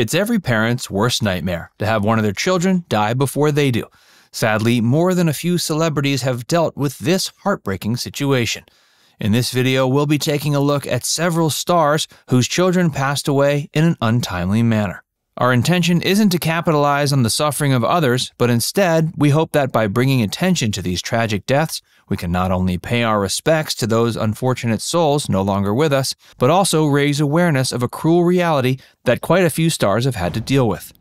It's every parent's worst nightmare to have one of their children die before they do. Sadly, more than a few celebrities have dealt with this heartbreaking situation. In this video, we'll be taking a look at several stars whose children passed away in an untimely manner. Our intention isn't to capitalize on the suffering of others, but instead, we hope that by bringing attention to these tragic deaths, we can not only pay our respects to those unfortunate souls no longer with us, but also raise awareness of a cruel reality that quite a few stars have had to deal with.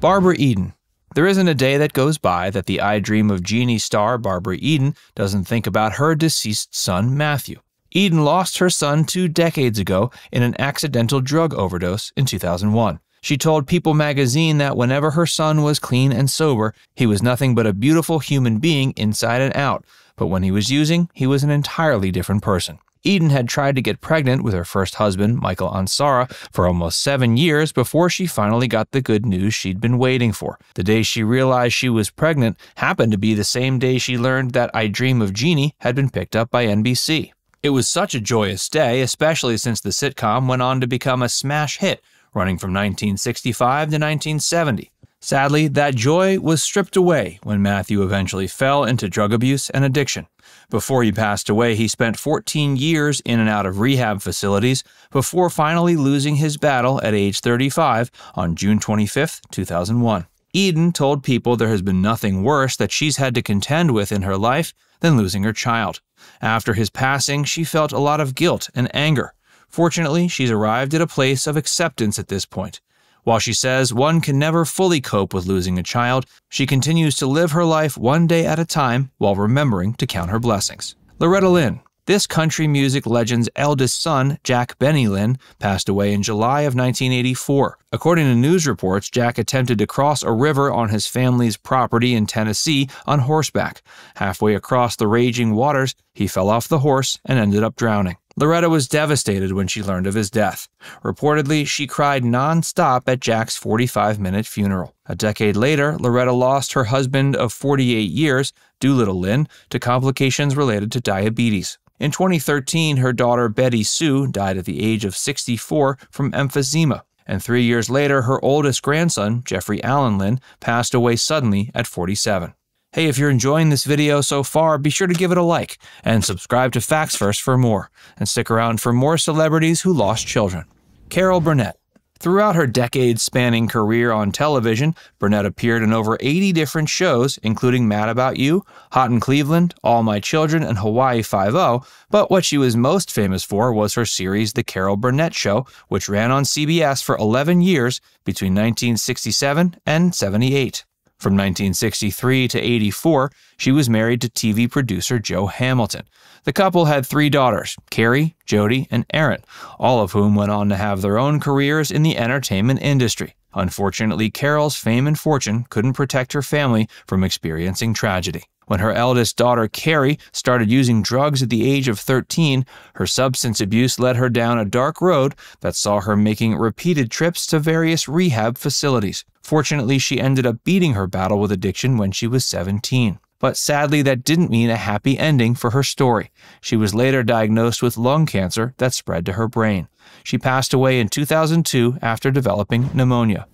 Barbara Eden. There isn't a day that goes by that the I Dream of Jeannie star Barbara Eden doesn't think about her deceased son, Matthew. Eden lost her son 2 decades ago in an accidental drug overdose in 2001. She told People magazine that whenever her son was clean and sober, he was nothing but a beautiful human being inside and out, but when he was using, he was an entirely different person. Eden had tried to get pregnant with her first husband, Michael Ansara, for almost 7 years before she finally got the good news she'd been waiting for. The day she realized she was pregnant happened to be the same day she learned that I Dream of Jeannie had been picked up by NBC. It was such a joyous day, especially since the sitcom went on to become a smash hit, running from 1965 to 1970. Sadly, that joy was stripped away when Matthew eventually fell into drug abuse and addiction. Before he passed away, he spent 14 years in and out of rehab facilities before finally losing his battle at age 35 on June 25, 2001. Eden told People there has been nothing worse that she's had to contend with in her life than losing her child. After his passing, she felt a lot of guilt and anger. Fortunately, she's arrived at a place of acceptance at this point. While she says one can never fully cope with losing a child, she continues to live her life one day at a time while remembering to count her blessings. Loretta Lynn. This country music legend's eldest son, Jack Benny Lynn, passed away in July of 1984. According to news reports, Jack attempted to cross a river on his family's property in Tennessee on horseback. Halfway across the raging waters, he fell off the horse and ended up drowning. Loretta was devastated when she learned of his death. Reportedly, she cried non-stop at Jack's 45-minute funeral. A decade later, Loretta lost her husband of 48 years, Doolittle Lynn, to complications related to diabetes. In 2013, her daughter Betty Sue died at the age of 64 from emphysema, and 3 years later, her oldest grandson, Jeffrey Allen Lynn, passed away suddenly at 47. Hey, if you're enjoying this video so far, be sure to give it a like and subscribe to Facts Verse for more. And stick around for more celebrities who lost children. Carol Burnett. Throughout her decade-spanning career on television, Burnett appeared in over 80 different shows, including Mad About You, Hot in Cleveland, All My Children, and Hawaii Five-0, but what she was most famous for was her series The Carol Burnett Show, which ran on CBS for 11 years between 1967 and 78. From 1963 to 84, she was married to TV producer Joe Hamilton. The couple had 3 daughters, Carrie, Jody, and Erin, all of whom went on to have their own careers in the entertainment industry. Unfortunately, Carol's fame and fortune couldn't protect her family from experiencing tragedy. When her eldest daughter, Carrie, started using drugs at the age of 13, her substance abuse led her down a dark road that saw her making repeated trips to various rehab facilities. Fortunately, she ended up beating her battle with addiction when she was 17. But sadly, that didn't mean a happy ending for her story. She was later diagnosed with lung cancer that spread to her brain. She passed away in 2002 after developing pneumonia.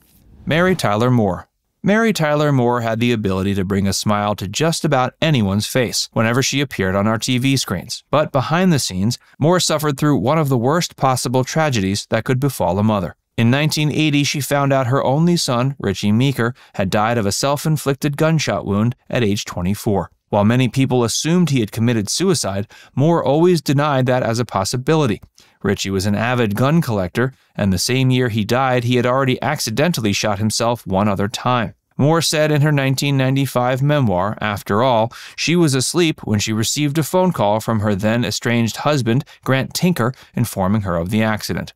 Mary Tyler Moore. Mary Tyler Moore had the ability to bring a smile to just about anyone's face whenever she appeared on our TV screens. But behind the scenes, Moore suffered through one of the worst possible tragedies that could befall a mother. In 1980, she found out her only son, Richie Meeker, had died of a self-inflicted gunshot wound at age 24. While many people assumed he had committed suicide, Moore always denied that as a possibility. Richie was an avid gun collector, and the same year he died, he had already accidentally shot himself 1 other time. Moore said in her 1995 memoir, After All, she was asleep when she received a phone call from her then-estranged husband, Grant Tinker, informing her of the accident.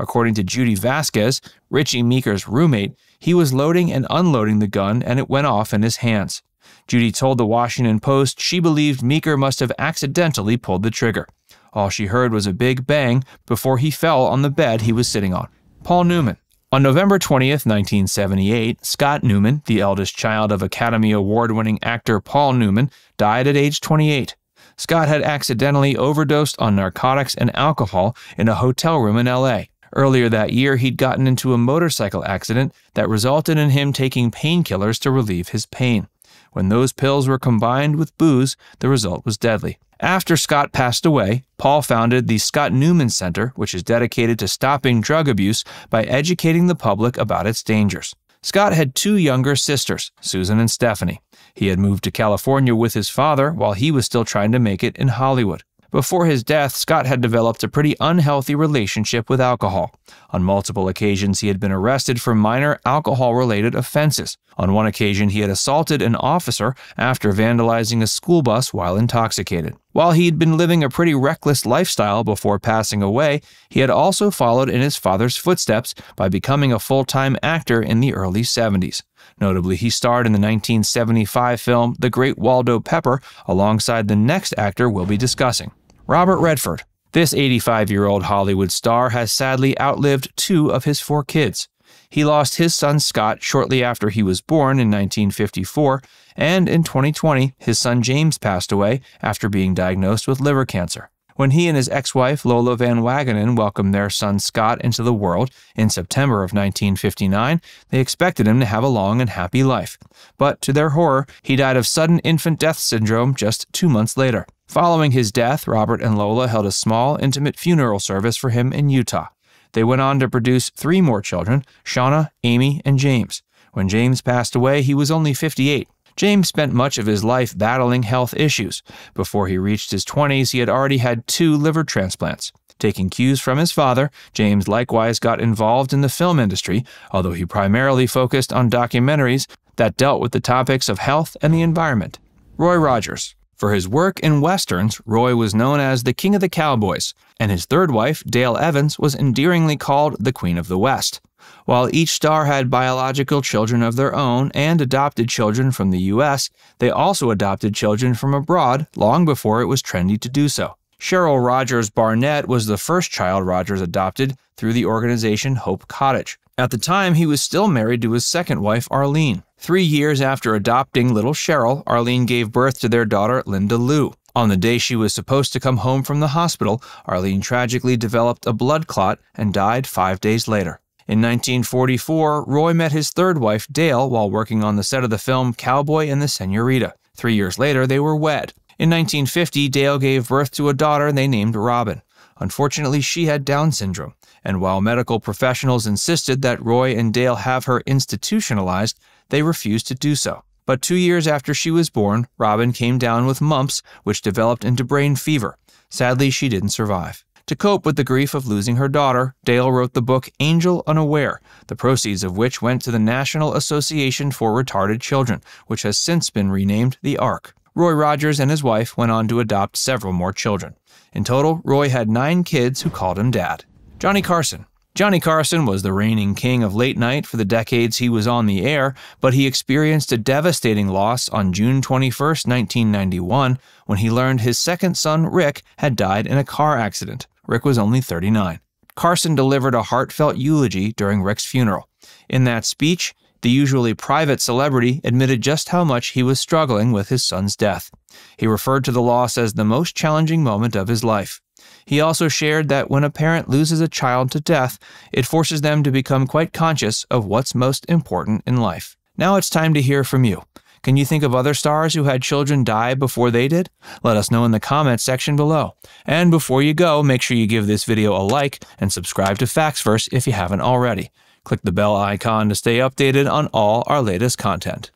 According to Judy Vasquez, Richie Meeker's roommate, he was loading and unloading the gun and it went off in his hands. Judy told the Washington Post she believed Meeker must have accidentally pulled the trigger. All she heard was a big bang before he fell on the bed he was sitting on. Paul Newman. On November 20th, 1978, Scott Newman, the eldest child of Academy Award-winning actor Paul Newman, died at age 28. Scott had accidentally overdosed on narcotics and alcohol in a hotel room in LA. Earlier that year, he'd gotten into a motorcycle accident that resulted in him taking painkillers to relieve his pain. When those pills were combined with booze, the result was deadly. After Scott passed away, Paul founded the Scott Newman Center, which is dedicated to stopping drug abuse by educating the public about its dangers. Scott had two younger sisters, Susan and Stephanie. He had moved to California with his father while he was still trying to make it in Hollywood. Before his death, Scott had developed a pretty unhealthy relationship with alcohol. On multiple occasions, he had been arrested for minor alcohol-related offenses. On one occasion, he had assaulted an officer after vandalizing a school bus while intoxicated. While he had been living a pretty reckless lifestyle before passing away, he had also followed in his father's footsteps by becoming a full-time actor in the early 70s. Notably, he starred in the 1975 film The Great Waldo Pepper alongside the next actor we'll be discussing, Robert Redford. This 85-year-old Hollywood star has sadly outlived two of his four kids. He lost his son Scott shortly after he was born in 1954, and in 2020, his son James passed away after being diagnosed with liver cancer. When he and his ex-wife Lola Van Wagenen welcomed their son Scott into the world in September of 1959, they expected him to have a long and happy life. But to their horror, he died of sudden infant death syndrome just 2 months later. Following his death, Robert and Lola held a small, intimate funeral service for him in Utah. They went on to produce three more children, Shauna, Amy, and James. When James passed away, he was only 58. James spent much of his life battling health issues. Before he reached his 20s, he had already had two liver transplants. Taking cues from his father, James likewise got involved in the film industry, although he primarily focused on documentaries that dealt with the topics of health and the environment. Roy Rogers. For his work in westerns, Roy was known as the King of the Cowboys, and his third wife, Dale Evans, was endearingly called the Queen of the West. While each star had biological children of their own and adopted children from the U.S., they also adopted children from abroad long before it was trendy to do so. Cheryl Rogers Barnett was the first child Rogers adopted through the organization Hope Cottage. At the time, he was still married to his second wife, Arlene. 3 years after adopting little Cheryl, Arlene gave birth to their daughter, Linda Lou. On the day she was supposed to come home from the hospital, Arlene tragically developed a blood clot and died 5 days later. In 1944, Roy met his third wife, Dale, while working on the set of the film Cowboy and the Senorita. 3 years later, they were wed. In 1950, Dale gave birth to a daughter they named Robin. Unfortunately, she had Down syndrome, and while medical professionals insisted that Roy and Dale have her institutionalized, they refused to do so. But 2 years after she was born, Robin came down with mumps, which developed into brain fever. Sadly, she didn't survive. To cope with the grief of losing her daughter, Dale wrote the book Angel Unaware, the proceeds of which went to the National Association for Retarded Children, which has since been renamed the ARC. Roy Rogers and his wife went on to adopt several more children. In total, Roy had 9 kids who called him Dad. Johnny Carson. Johnny Carson was the reigning king of late night for the decades he was on the air, but he experienced a devastating loss on June 21, 1991, when he learned his second son, Rick, had died in a car accident. Rick was only 39. Carson delivered a heartfelt eulogy during Rick's funeral. In that speech, the usually private celebrity admitted just how much he was struggling with his son's death. He referred to the loss as the most challenging moment of his life. He also shared that when a parent loses a child to death, it forces them to become quite conscious of what's most important in life. Now it's time to hear from you. Can you think of other stars who had children die before they did? Let us know in the comments section below. And before you go, make sure you give this video a like and subscribe to Facts Verse if you haven't already. Click the bell icon to stay updated on all our latest content.